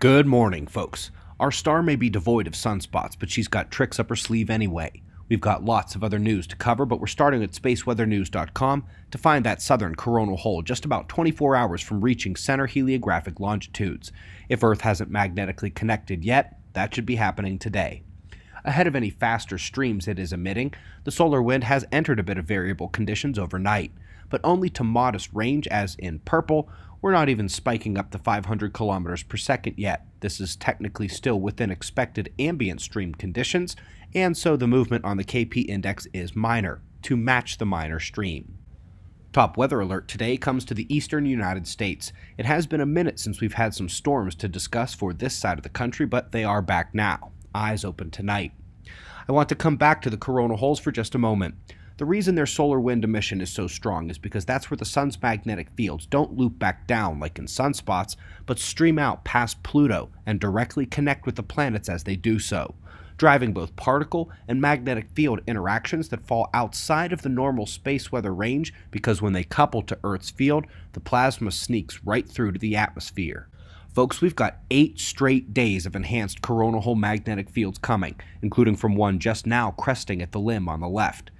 Good morning, folks. Our star may be devoid of sunspots, but she's got tricks up her sleeve anyway. We've got lots of other news to cover, but we're starting at spaceweathernews.com to find that southern coronal hole just about 24 hours from reaching center heliographic longitudes. If Earth hasn't magnetically connected yet, that should be happening today. Ahead of any faster streams it is emitting, the solar wind has entered a bit of variable conditions overnight, but only to modest range, as in purple. We're not even spiking up to 500 kilometers per second yet. This is technically still within expected ambient stream conditions, and so the movement on the KP index is minor, to match the minor stream. Top weather alert today comes to the eastern United States. It has been a minute since we've had some storms to discuss for this side of the country, but they are back now. Eyes open tonight. I want to come back to the coronal holes for just a moment. The reason their solar wind emission is so strong is because that's where the sun's magnetic fields don't loop back down like in sunspots, but stream out past Pluto and directly connect with the planets as they do so, driving both particle and magnetic field interactions that fall outside of the normal space weather range, because when they couple to Earth's field, the plasma sneaks right through to the atmosphere. Folks, we've got 8 straight days of enhanced coronal hole magnetic fields coming, including from one just now cresting at the limb on the left.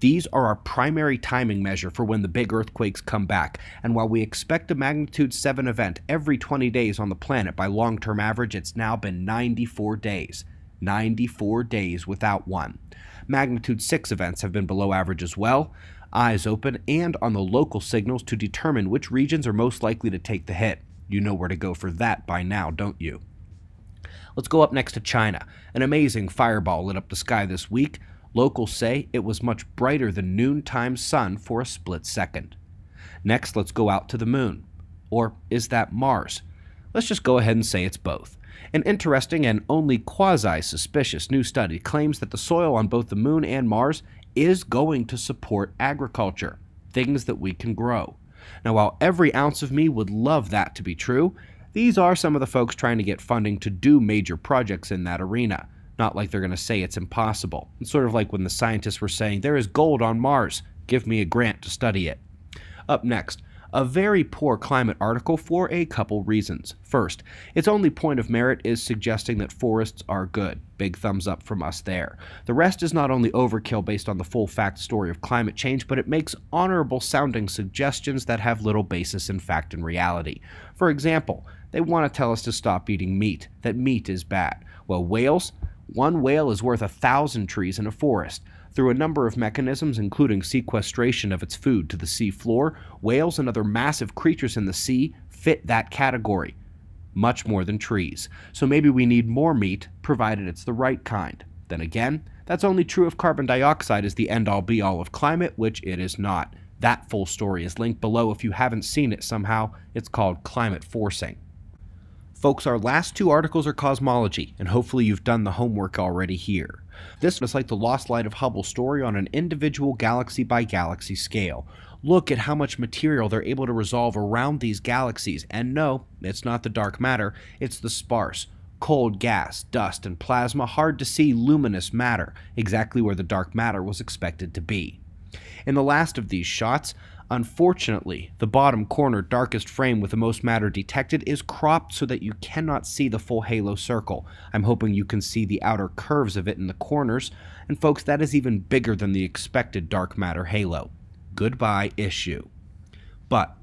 These are our primary timing measure for when the big earthquakes come back, and while we expect a magnitude 7 event every 20 days on the planet by long-term average, it's now been 94 days. 94 days without one. Magnitude 6 events have been below average as well. Eyes open and on the local signals to determine which regions are most likely to take the hit. You know where to go for that by now, don't you? Let's go up next to China. An amazing fireball lit up the sky this week. Locals say it was much brighter than noontime sun for a split second. Next, let's go out to the moon. Or is that Mars? Let's just go ahead and say it's both. An interesting and only quasi-suspicious new study claims that the soil on both the moon and Mars is going to support agriculture, things that we can grow. Now, while every ounce of me would love that to be true, these are some of the folks trying to get funding to do major projects in that arena. Not like they're going to say it's impossible. It's sort of like when the scientists were saying, there is gold on Mars, give me a grant to study it. Up next, a very poor climate article for a couple reasons. First, its only point of merit is suggesting that forests are good. Big thumbs up from us there. The rest is not only overkill based on the full fact story of climate change, but it makes honorable sounding suggestions that have little basis in fact and reality. For example, they want to tell us to stop eating meat, that meat is bad. Well, whales? One whale is worth 1,000 trees in a forest. Through a number of mechanisms, including sequestration of its food to the sea floor, whales and other massive creatures in the sea fit that category, much more than trees. So maybe we need more meat, provided it's the right kind. Then again, that's only true if carbon dioxide is the end-all be-all of climate, which it is not. That full story is linked below if you haven't seen it somehow. It's called climate forcing. Folks, our last two articles are cosmology, and hopefully you've done the homework already here. This was like the lost light of Hubble story on an individual galaxy-by-galaxy scale. Look at how much material they're able to resolve around these galaxies, and no, it's not the dark matter, it's the sparse, cold gas, dust, and plasma, hard-to-see luminous matter, exactly where the dark matter was expected to be. In the last of these shots, unfortunately, the bottom corner darkest frame with the most matter detected is cropped so that you cannot see the full halo circle. I'm hoping you can see the outer curves of it in the corners, and folks, that is even bigger than the expected dark matter halo. Goodbye issue. But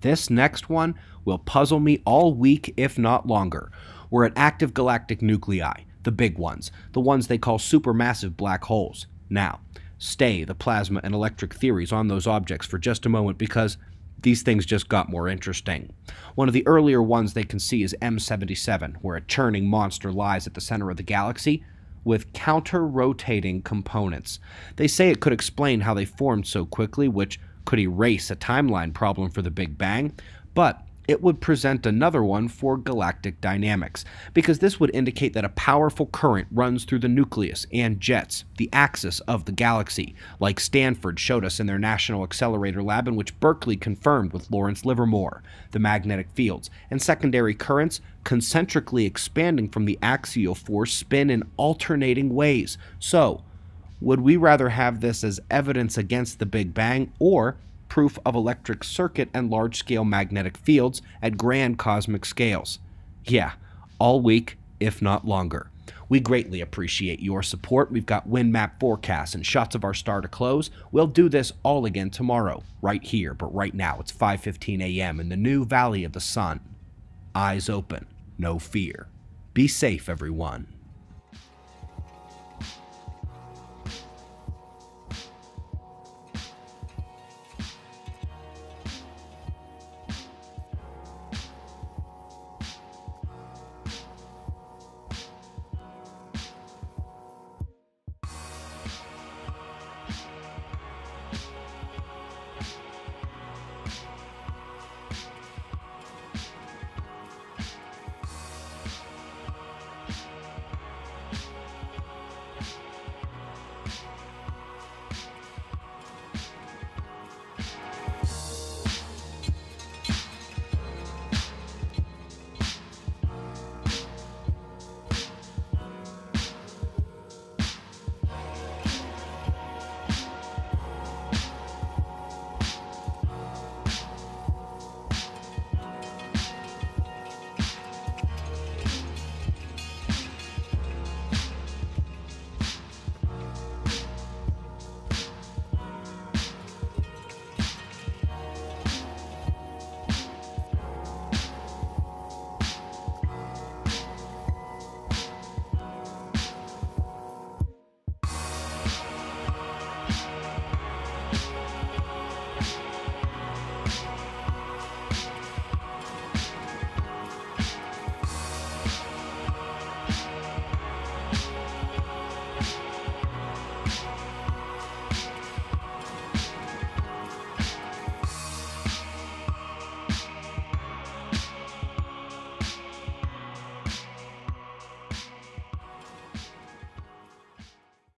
this next one will puzzle me all week, if not longer. We're at active galactic nuclei, the big ones, the ones they call supermassive black holes. Now, stay the plasma and electric theories on those objects for just a moment, because these things just got more interesting. One of the earlier ones they can see is M77, where a churning monster lies at the center of the galaxy with counter-rotating components. They say it could explain how they formed so quickly, which could erase a timeline problem for the Big Bang, but it would present another one for galactic dynamics, because this would indicate that a powerful current runs through the nucleus and jets, the axis of the galaxy, like Stanford showed us in their National Accelerator Lab, and which Berkeley confirmed with Lawrence Livermore. The magnetic fields and secondary currents concentrically expanding from the axial force spin in alternating ways. So, would we rather have this as evidence against the Big Bang, or proof of electric circuit and large-scale magnetic fields at grand cosmic scales? Yeah, all week, if not longer. We greatly appreciate your support. We've got wind map forecasts and shots of our star to close. We'll do this all again tomorrow, right here. But right now, it's 5:15 a.m. in the new Valley of the Sun. Eyes open, no fear. Be safe, everyone.